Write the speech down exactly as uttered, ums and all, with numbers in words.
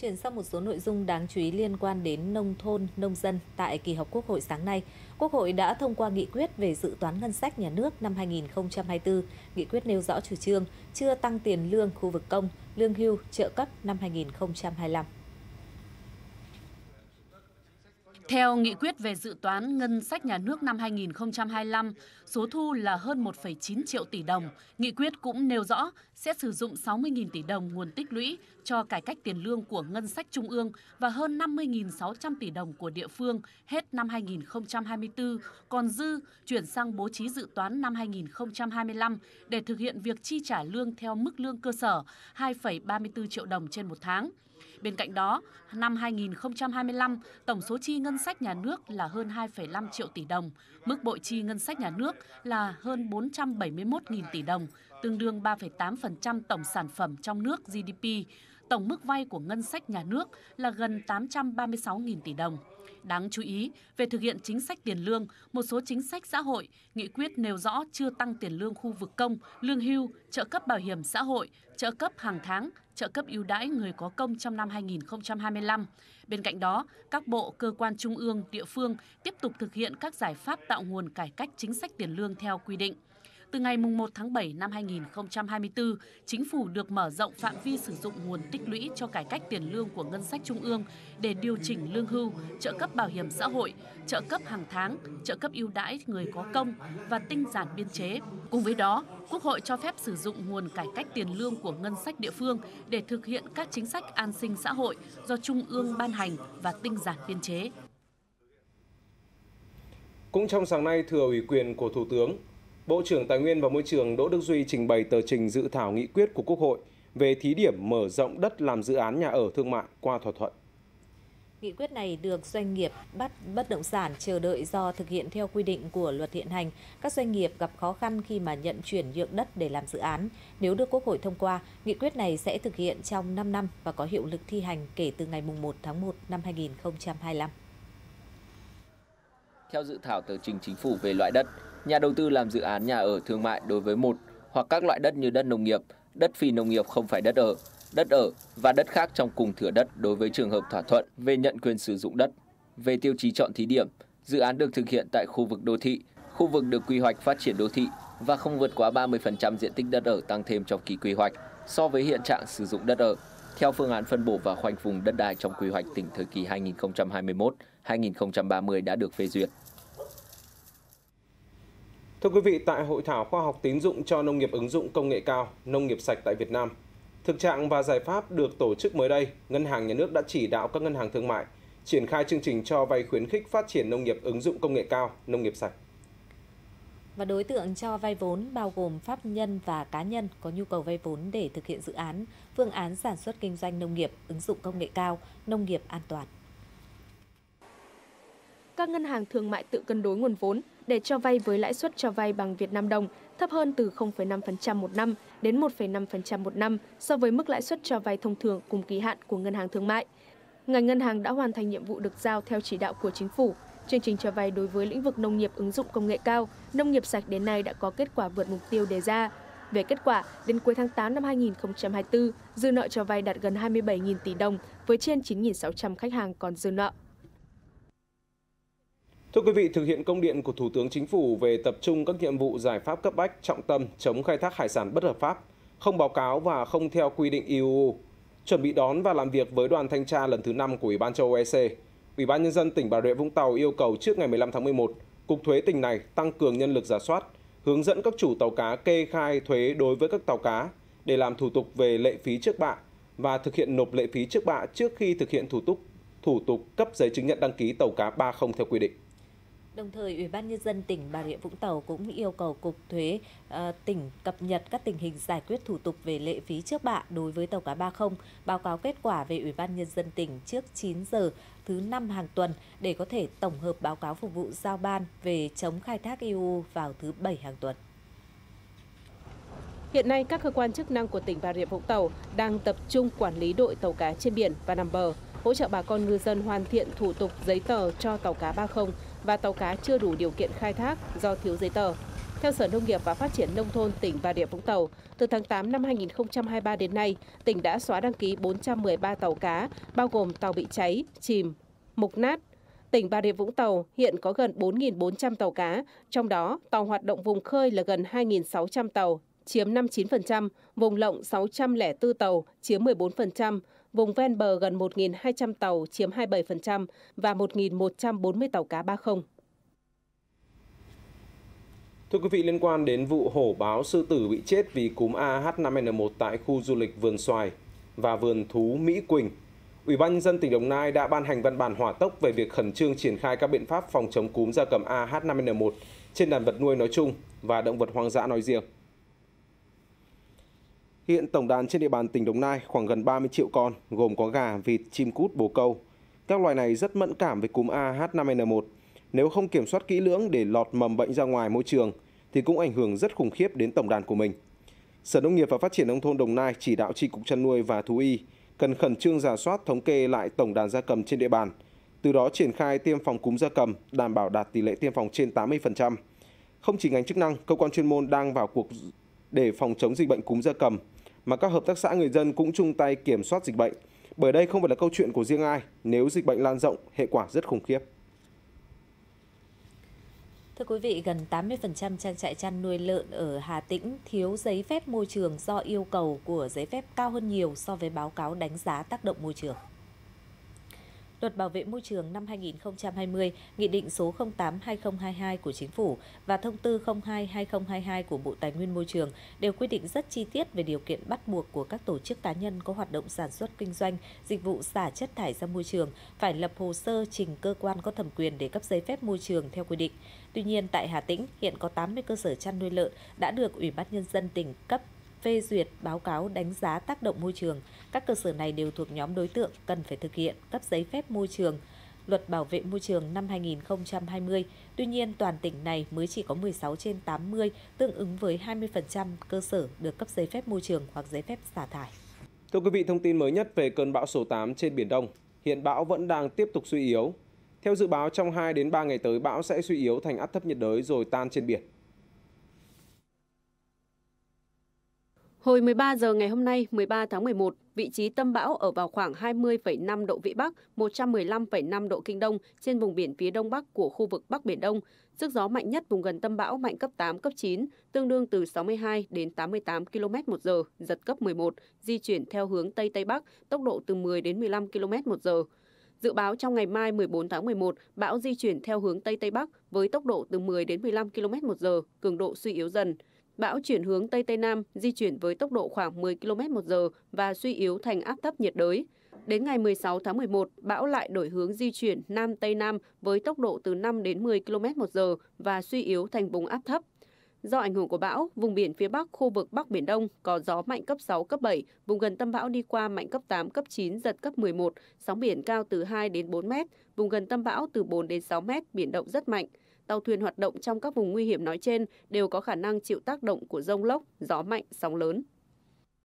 Chuyển sang một số nội dung đáng chú ý liên quan đến nông thôn, nông dân tại kỳ họp Quốc hội sáng nay. Quốc hội đã thông qua nghị quyết về dự toán ngân sách nhà nước năm hai nghìn không trăm hai mươi tư. Nghị quyết nêu rõ chủ trương chưa tăng tiền lương khu vực công, lương hưu, trợ cấp năm hai nghìn không trăm hai mươi lăm. Theo nghị quyết về dự toán ngân sách nhà nước năm hai nghìn không trăm hai mươi lăm, số thu là hơn một phẩy chín triệu tỷ đồng. Nghị quyết cũng nêu rõ sẽ sử dụng sáu mươi nghìn tỷ đồng nguồn tích lũy cho cải cách tiền lương của ngân sách trung ương và hơn năm mươi nghìn sáu trăm tỷ đồng của địa phương hết năm hai nghìn không trăm hai mươi tư, còn dư chuyển sang bố trí dự toán năm hai nghìn không trăm hai mươi lăm để thực hiện việc chi trả lương theo mức lương cơ sở hai phẩy ba mươi tư triệu đồng trên một tháng. Bên cạnh đó, năm hai nghìn không trăm hai mươi lăm, tổng số chi ngân sách nhà nước là hơn hai phẩy năm triệu tỷ đồng, mức bội chi ngân sách nhà nước là hơn bốn trăm bảy mươi mốt nghìn tỷ đồng, tương đương ba phẩy tám phần trăm tổng sản phẩm trong nước G D P. Tổng mức vay của ngân sách nhà nước là gần tám trăm ba mươi sáu nghìn tỷ đồng. Đáng chú ý, về thực hiện chính sách tiền lương, một số chính sách xã hội, nghị quyết nêu rõ chưa tăng tiền lương khu vực công, lương hưu, trợ cấp bảo hiểm xã hội, trợ cấp hàng tháng, trợ cấp ưu đãi người có công trong năm hai nghìn không trăm hai mươi lăm. Bên cạnh đó, các bộ, cơ quan trung ương, địa phương tiếp tục thực hiện các giải pháp tạo nguồn cải cách chính sách tiền lương theo quy định. Từ ngày mùng một tháng bảy năm hai nghìn không trăm hai mươi tư, Chính phủ được mở rộng phạm vi sử dụng nguồn tích lũy cho cải cách tiền lương của ngân sách trung ương để điều chỉnh lương hưu, trợ cấp bảo hiểm xã hội, trợ cấp hàng tháng, trợ cấp ưu đãi người có công và tinh giản biên chế. Cùng với đó, Quốc hội cho phép sử dụng nguồn cải cách tiền lương của ngân sách địa phương để thực hiện các chính sách an sinh xã hội do trung ương ban hành và tinh giản biên chế. Cũng trong sáng nay, thừa ủy quyền của Thủ tướng, Bộ trưởng Tài nguyên và Môi trường Đỗ Đức Duy trình bày tờ trình dự thảo nghị quyết của Quốc hội về thí điểm mở rộng đất làm dự án nhà ở thương mại qua thỏa thuận. Nghị quyết này được doanh nghiệp bắt bất động sản chờ đợi do thực hiện theo quy định của luật hiện hành. Các doanh nghiệp gặp khó khăn khi mà nhận chuyển nhượng đất để làm dự án. Nếu được Quốc hội thông qua, nghị quyết này sẽ thực hiện trong năm năm và có hiệu lực thi hành kể từ ngày mùng một tháng một năm hai nghìn không trăm hai mươi lăm. Theo dự thảo tờ trình Chính phủ về loại đất, nhà đầu tư làm dự án nhà ở thương mại đối với một hoặc các loại đất như đất nông nghiệp, đất phi nông nghiệp không phải đất ở, đất ở và đất khác trong cùng thửa đất đối với trường hợp thỏa thuận về nhận quyền sử dụng đất. Về tiêu chí chọn thí điểm, dự án được thực hiện tại khu vực đô thị, khu vực được quy hoạch phát triển đô thị và không vượt quá ba mươi phần trăm diện tích đất ở tăng thêm trong kỳ quy hoạch so với hiện trạng sử dụng đất ở, theo phương án phân bổ và khoanh vùng đất đai trong quy hoạch tỉnh thời kỳ hai nghìn không trăm hai mươi mốt đến hai nghìn không trăm ba mươi đã được phê duyệt. Thưa quý vị, tại Hội thảo Khoa học tín dụng cho nông nghiệp ứng dụng công nghệ cao, nông nghiệp sạch tại Việt Nam, thực trạng và giải pháp được tổ chức mới đây, Ngân hàng Nhà nước đã chỉ đạo các ngân hàng thương mại triển khai chương trình cho vay khuyến khích phát triển nông nghiệp ứng dụng công nghệ cao, nông nghiệp sạch. Và đối tượng cho vay vốn bao gồm pháp nhân và cá nhân có nhu cầu vay vốn để thực hiện dự án, phương án sản xuất kinh doanh nông nghiệp, ứng dụng công nghệ cao, nông nghiệp an toàn. Các ngân hàng thương mại tự cân đối nguồn vốn để cho vay với lãi suất cho vay bằng Việt Nam đồng thấp hơn từ không phẩy năm phần trăm một năm đến một phẩy năm phần trăm một năm so với mức lãi suất cho vay thông thường cùng kỳ hạn của ngân hàng thương mại. Ngành ngân hàng đã hoàn thành nhiệm vụ được giao theo chỉ đạo của Chính phủ. Chương trình cho vay đối với lĩnh vực nông nghiệp ứng dụng công nghệ cao, nông nghiệp sạch đến nay đã có kết quả vượt mục tiêu đề ra. Về kết quả, đến cuối tháng tám năm hai nghìn không trăm hai mươi tư, dư nợ cho vay đạt gần hai mươi bảy nghìn tỷ đồng với trên chín nghìn sáu trăm khách hàng còn dư nợ. Thưa quý vị, thực hiện công điện của Thủ tướng Chính phủ về tập trung các nhiệm vụ giải pháp cấp bách trọng tâm chống khai thác hải sản bất hợp pháp, không báo cáo và không theo quy định i u u, chuẩn bị đón và làm việc với đoàn thanh tra lần thứ năm của Ủy ban châu Âu E C, Ủy ban Nhân dân tỉnh Bà Rịa Vũng Tàu yêu cầu trước ngày mười lăm tháng mười một, Cục Thuế tỉnh này tăng cường nhân lực rà soát, hướng dẫn các chủ tàu cá kê khai thuế đối với các tàu cá để làm thủ tục về lệ phí trước bạ và thực hiện nộp lệ phí trước bạ trước khi thực hiện thủ tục, thủ tục cấp giấy chứng nhận đăng ký tàu cá ba không theo quy định. Đồng thời, Ủy ban Nhân dân tỉnh Bà Rịa Vũng Tàu cũng yêu cầu Cục Thuế uh, tỉnh cập nhật các tình hình giải quyết thủ tục về lệ phí trước bạ đối với tàu cá ba không, báo cáo kết quả về Ủy ban Nhân dân tỉnh trước chín giờ thứ năm hàng tuần để có thể tổng hợp báo cáo phục vụ giao ban về chống khai thác i u u vào thứ bảy hàng tuần. Hiện nay, các cơ quan chức năng của tỉnh Bà Rịa Vũng Tàu đang tập trung quản lý đội tàu cá trên biển và nằm bờ, hỗ trợ bà con ngư dân hoàn thiện thủ tục giấy tờ cho tàu cá ba không và tàu cá chưa đủ điều kiện khai thác do thiếu giấy tờ. Theo Sở Nông nghiệp và Phát triển Nông thôn tỉnh Bà Rịa Vũng Tàu, từ tháng tám năm hai nghìn không trăm hai mươi ba đến nay, tỉnh đã xóa đăng ký bốn trăm mười ba tàu cá, bao gồm tàu bị cháy, chìm, mục nát. Tỉnh Bà Rịa Vũng Tàu hiện có gần bốn nghìn bốn trăm tàu cá, trong đó tàu hoạt động vùng khơi là gần hai nghìn sáu trăm tàu, chiếm năm mươi chín phần trăm, vùng lộng sáu trăm lẻ bốn tàu, chiếm mười bốn phần trăm, vùng ven bờ gần một nghìn hai trăm tàu, chiếm hai mươi bảy phần trăm và một nghìn một trăm bốn mươi tàu cá ba không. Thưa quý vị, liên quan đến vụ hổ báo sư tử bị chết vì cúm A H năm N một tại khu du lịch Vườn Xoài và Vườn Thú Mỹ Quỳnh, Ủy ban nhân dân tỉnh Đồng Nai đã ban hành văn bản hỏa tốc về việc khẩn trương triển khai các biện pháp phòng chống cúm gia cầm A H năm N một trên đàn vật nuôi nói chung và động vật hoang dã nói riêng. Hiện tổng đàn trên địa bàn tỉnh Đồng Nai khoảng gần ba mươi triệu con, gồm có gà, vịt, chim cút, bồ câu. Các loài này rất mẫn cảm với cúm A H năm N một. Nếu không kiểm soát kỹ lưỡng để lọt mầm bệnh ra ngoài môi trường thì cũng ảnh hưởng rất khủng khiếp đến tổng đàn của mình. Sở Nông nghiệp và Phát triển Nông thôn Đồng Nai chỉ đạo Chi cục Chăn nuôi và Thú y cần khẩn trương rà soát, thống kê lại tổng đàn gia cầm trên địa bàn, từ đó triển khai tiêm phòng cúm gia cầm, đảm bảo đạt tỷ lệ tiêm phòng trên tám mươi phần trăm. Không chỉ ngành chức năng, cơ quan chuyên môn đang vào cuộc để phòng chống dịch bệnh cúm gia cầm, mà các hợp tác xã, người dân cũng chung tay kiểm soát dịch bệnh. Bởi đây không phải là câu chuyện của riêng ai, nếu dịch bệnh lan rộng, hệ quả rất khủng khiếp. Thưa quý vị, gần tám mươi phần trăm trang trại chăn nuôi lợn ở Hà Tĩnh thiếu giấy phép môi trường do yêu cầu của giấy phép cao hơn nhiều so với báo cáo đánh giá tác động môi trường. Luật Bảo vệ môi trường năm hai nghìn không trăm hai mươi, Nghị định số không tám trên hai nghìn không trăm hai mươi hai của Chính phủ và Thông tư không hai trên hai nghìn không trăm hai mươi hai của Bộ Tài nguyên Môi trường đều quy định rất chi tiết về điều kiện bắt buộc của các tổ chức, cá nhân có hoạt động sản xuất kinh doanh, dịch vụ xả chất thải ra môi trường phải lập hồ sơ trình cơ quan có thẩm quyền để cấp giấy phép môi trường theo quy định. Tuy nhiên, tại Hà Tĩnh, hiện có tám mươi cơ sở chăn nuôi lợn đã được Ủy ban Nhân dân tỉnh cấp phê duyệt báo cáo đánh giá tác động môi trường. Các cơ sở này đều thuộc nhóm đối tượng cần phải thực hiện cấp giấy phép môi trường, Luật Bảo vệ môi trường năm hai nghìn không trăm hai mươi. Tuy nhiên, toàn tỉnh này mới chỉ có mười sáu trên tám mươi, tương ứng với hai mươi phần trăm cơ sở được cấp giấy phép môi trường hoặc giấy phép xả thải. Thưa quý vị, thông tin mới nhất về cơn bão số tám trên Biển Đông. Hiện bão vẫn đang tiếp tục suy yếu. Theo dự báo, trong hai đến ba ngày tới, bão sẽ suy yếu thành áp thấp nhiệt đới rồi tan trên biển. Hồi mười ba giờ ngày hôm nay, mười ba tháng mười một, vị trí tâm bão ở vào khoảng hai mươi phẩy năm độ Vĩ Bắc, một trăm mười lăm phẩy năm độ Kinh Đông trên vùng biển phía Đông Bắc của khu vực Bắc Biển Đông. Sức gió mạnh nhất vùng gần tâm bão mạnh cấp tám, cấp chín, tương đương từ sáu mươi hai đến tám mươi tám ki lô mét trên giờ, giật cấp mười một, di chuyển theo hướng Tây Tây Bắc, tốc độ từ mười đến mười lăm ki lô mét trên giờ. Dự báo trong ngày mai mười bốn tháng mười một, bão di chuyển theo hướng Tây Tây Bắc với tốc độ từ mười đến mười lăm ki lô mét trên giờ, cường độ suy yếu dần. Bão chuyển hướng Tây Tây Nam, di chuyển với tốc độ khoảng mười ki lô mét trên giờ và suy yếu thành áp thấp nhiệt đới. Đến ngày mười sáu tháng mười một, bão lại đổi hướng di chuyển Nam Tây Nam với tốc độ từ năm đến mười ki lô mét trên giờ và suy yếu thành vùng áp thấp. Do ảnh hưởng của bão, vùng biển phía Bắc, khu vực Bắc Biển Đông có gió mạnh cấp sáu, cấp bảy, vùng gần tâm bão đi qua mạnh cấp tám, cấp chín, giật cấp mười một, sóng biển cao từ hai đến bốn mét, vùng gần tâm bão từ bốn đến sáu mét, biển động rất mạnh. Tàu thuyền hoạt động trong các vùng nguy hiểm nói trên đều có khả năng chịu tác động của dông lốc, gió mạnh, sóng lớn.